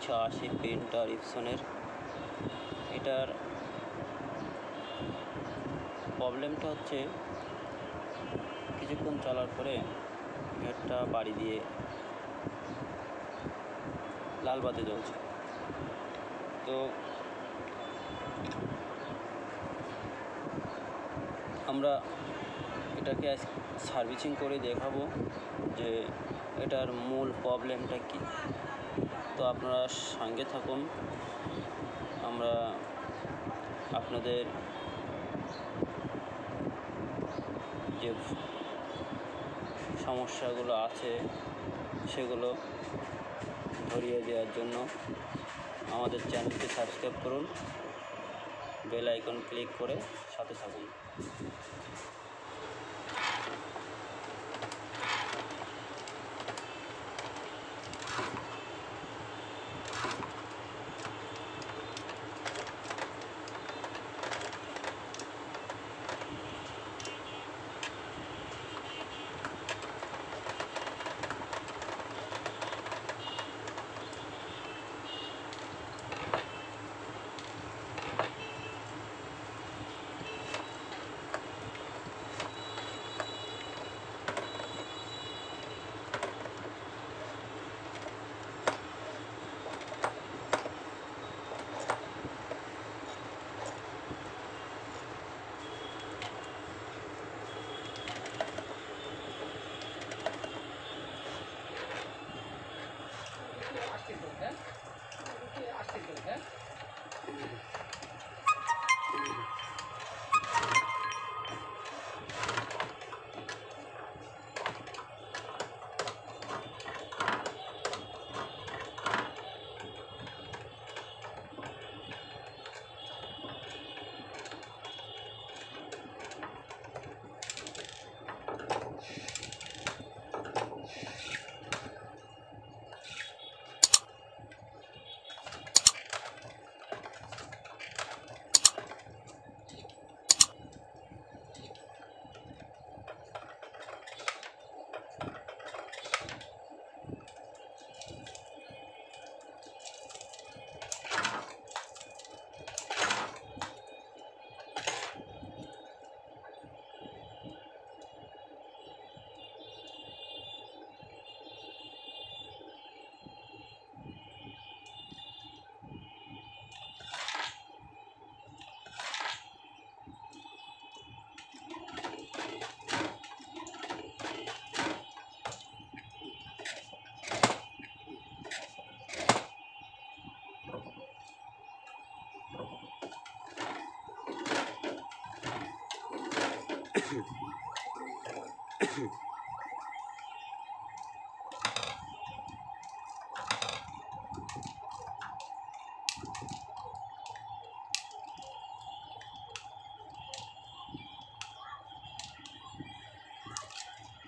380 printer ইপসনের। এটার প্রবলেমটা হচ্ছে কিছুক্ষণ চলার পরে একটা বাড়ি দিয়ে লাল বাতি জ্বলছে। তো আমরা এটাকে আজ সার্ভিসিং করে দেখাবো যে এটার মূল প্রবলেমটা কি। তো আপনারা সঙ্গে থাকুন, আমরা আপনাদের যে সমস্যাগুলো আছে সেগুলো ধরিয়ে দেওয়ার জন্য আমাদের চ্যানেলটি সাবস্ক্রাইব করুন, বেল আইকন ক্লিক করে সাথে থাকুন।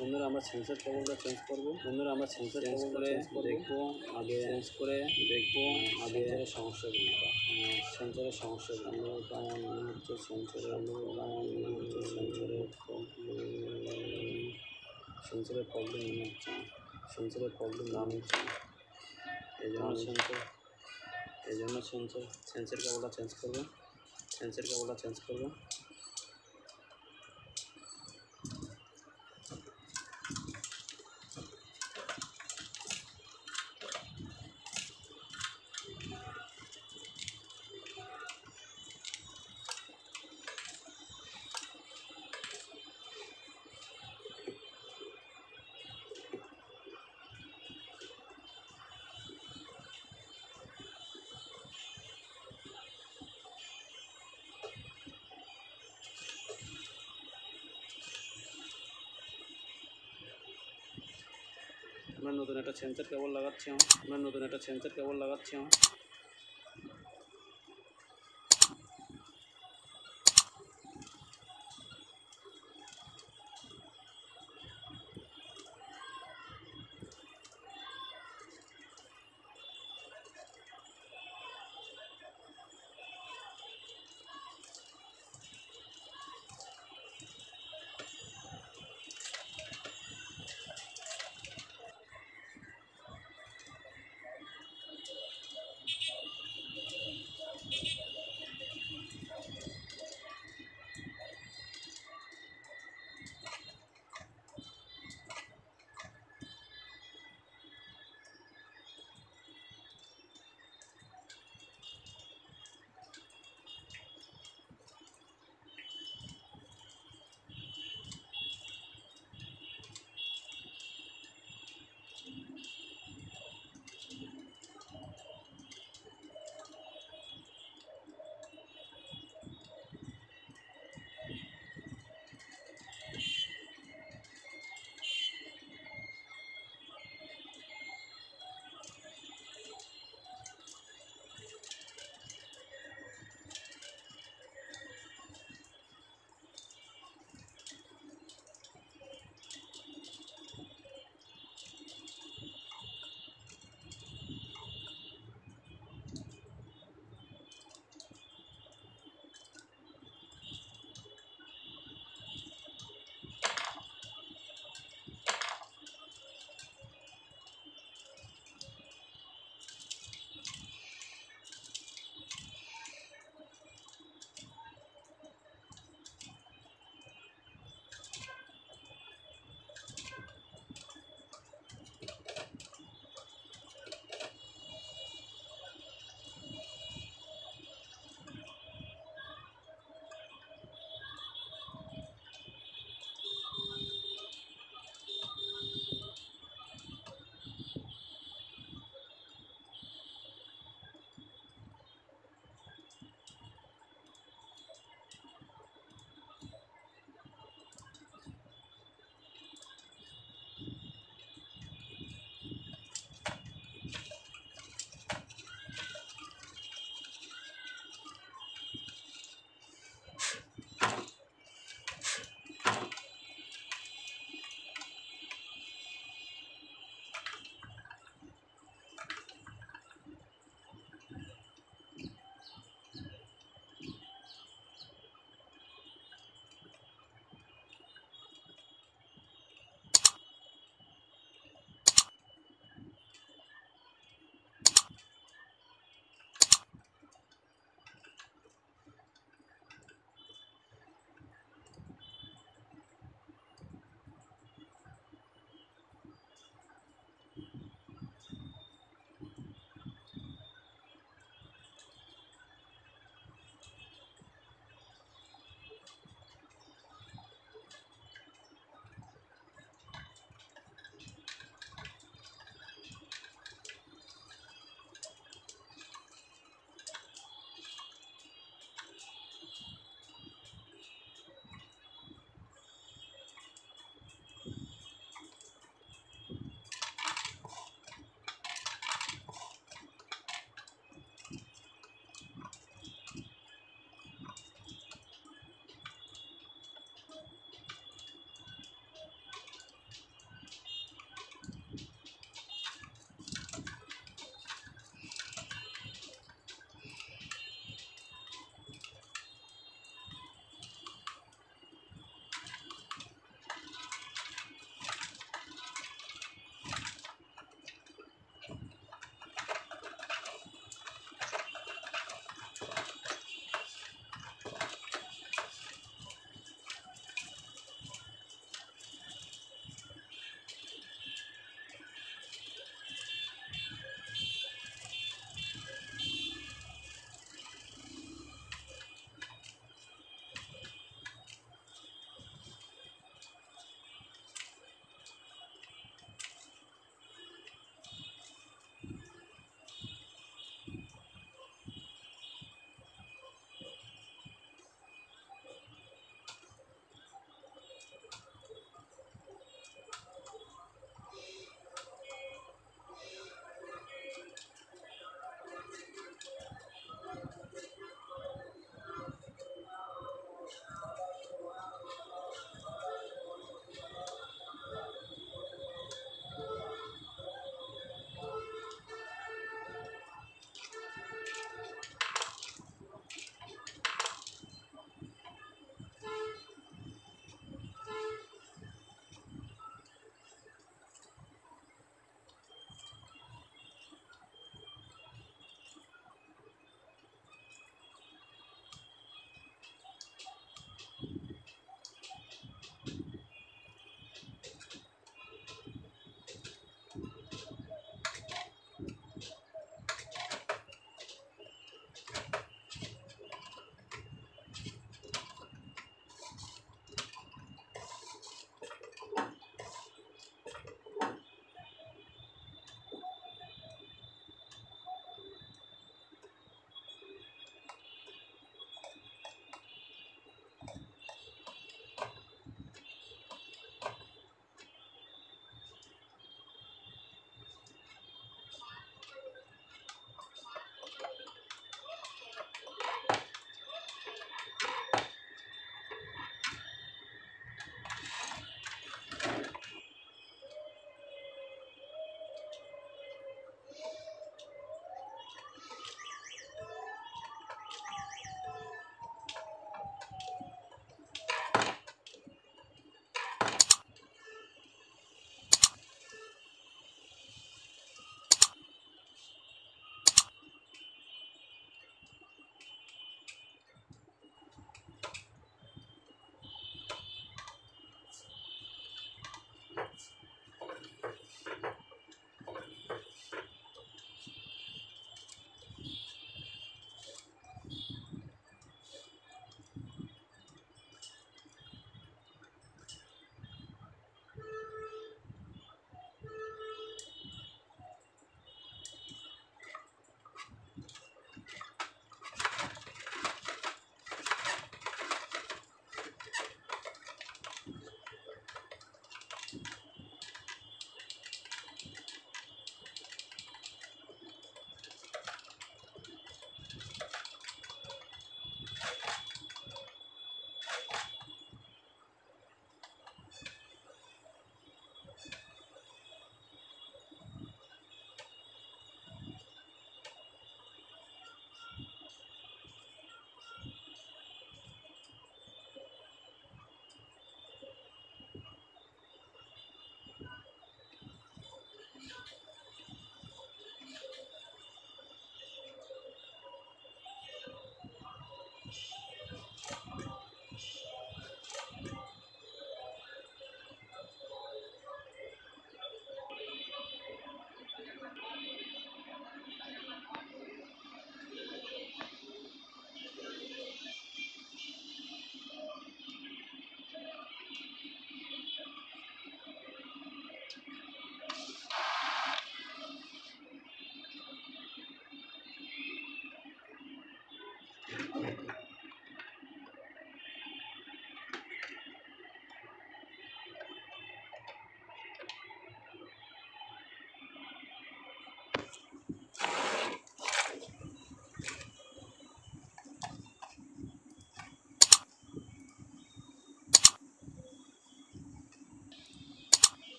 বন্ধুরা আমরা সেন্সর কেবলটা চেঞ্জ করব। বন্ধুরা আমরা সেন্সর করে দেখবো আগে, চেঞ্জ করে দেখবো আগে সমস্যাগুলো, সেন্সরের সমস্যাগুলো হচ্ছে সেন্সরের প্রবলেম মনে হচ্ছে, সেন্সরের প্রবলেম নাম হচ্ছে। এই জন্য সেন্সর কেবলটা চেঞ্জ করবো, আমরা নতুন একটা সেন্সর কেবল লাগাচ্ছি।